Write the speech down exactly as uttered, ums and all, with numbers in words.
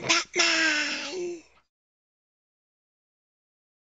Batman.